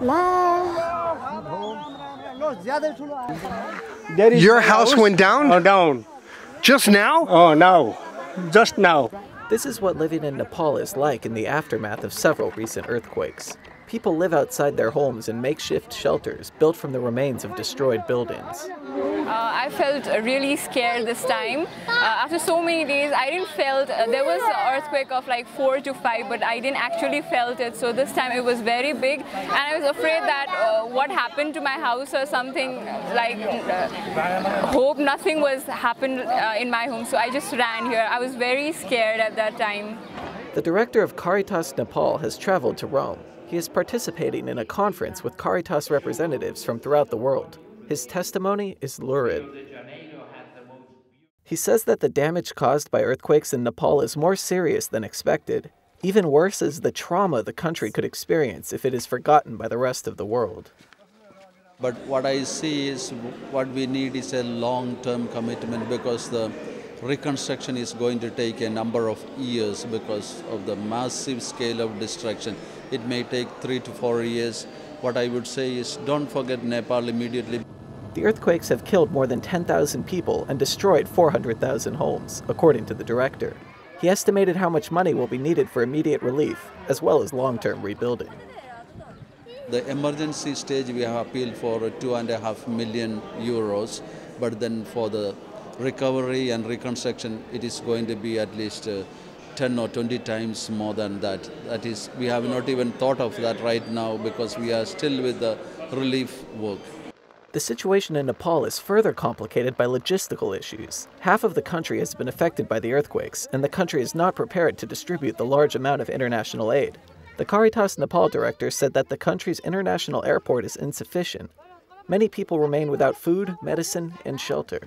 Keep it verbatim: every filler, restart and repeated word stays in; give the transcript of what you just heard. Your house went down? Oh, down. Just now? Oh, now. Just now. This is what living in Nepal is like in the aftermath of several recent earthquakes. People live outside their homes in makeshift shelters built from the remains of destroyed buildings. Uh, I felt really scared this time. Uh, after so many days, I didn't felt, uh, there was an earthquake of like four to five, but I didn't actually felt it. So this time it was very big, and I was afraid that uh, what happened to my house or something, like uh, hope nothing was happened uh, in my home. So I just ran here. I was very scared at that time. The director of Caritas Nepal has traveled to Rome. He is participating in a conference with Caritas representatives from throughout the world. His testimony is lurid. He says that the damage caused by earthquakes in Nepal is more serious than expected. Even worse is the trauma the country could experience if it is forgotten by the rest of the world. But what I see is what we need is a long-term commitment, because the reconstruction is going to take a number of years because of the massive scale of destruction. It may take three to four years. What I would say is don't forget Nepal immediately. The earthquakes have killed more than ten thousand people and destroyed four hundred thousand homes, according to the director. He estimated how much money will be needed for immediate relief, as well as long-term rebuilding. The emergency stage we have appealed for two and a half million euros, but then for the recovery and reconstruction, it is going to be at least uh, ten or twenty times more than that. That is, we have not even thought of that right now because we are still with the relief work. The situation in Nepal is further complicated by logistical issues. Half of the country has been affected by the earthquakes, and the country is not prepared to distribute the large amount of international aid. The Caritas Nepal director said that the country's international airport is insufficient. Many people remain without food, medicine, and shelter.